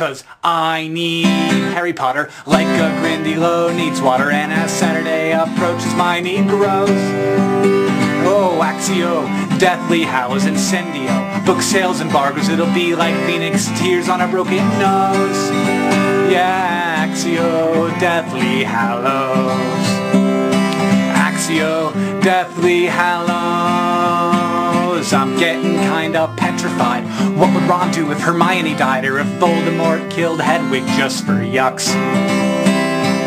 'Cause I need Harry Potter like a Grindylow needs water, and as Saturday approaches my need grows. Oh, Accio, Deathly Hallows, Incendio, book sales and bargains, it'll be like Phoenix, tears on a broken nose. Yeah, Accio, Deathly Hallows. Accio, Deathly Hallows. I'm getting kinda petrified. What would Ron do if Hermione died, or if Voldemort killed Hedwig just for yucks?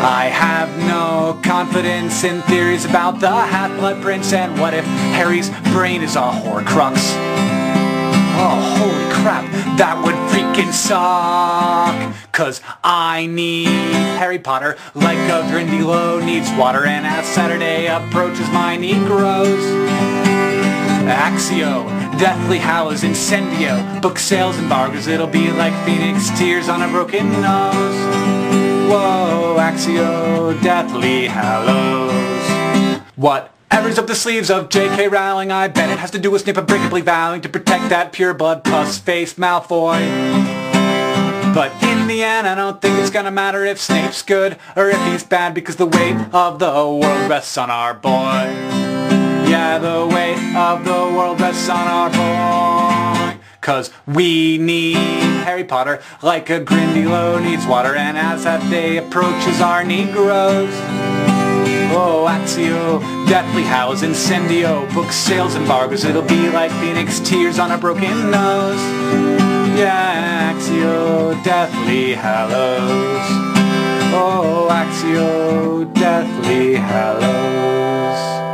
I have no confidence in theories about the Half-Blood Prince, and what if Harry's brain is a horcrux? Oh, holy crap, that would freaking suck! 'Cause I need Harry Potter like a Grindylow needs water, and as Saturday approaches my need grows. Accio, Deathly Hallows, Incendio, book sales and bargains, it'll be like Phoenix, tears on a broken nose. Whoa, Accio, Deathly Hallows. Whatever's up the sleeves of JK Rowling, I bet it has to do with Snape unbreakably vowing to protect that pure-blood puss-faced Malfoy. But in the end, I don't think it's gonna matter if Snape's good or if he's bad, because the weight of the world rests on our boy. Yeah, the weight of the world rests on our boy. 'Cause we need Harry Potter like a Grindylow needs water, and as that day approaches our need grows. Oh, Accio, Deathly Hallows, Incendio, book sales and bargains, it'll be like Phoenix, tears on a broken nose. Yeah, Accio, Deathly Hallows. Oh, Accio, Deathly Hallows.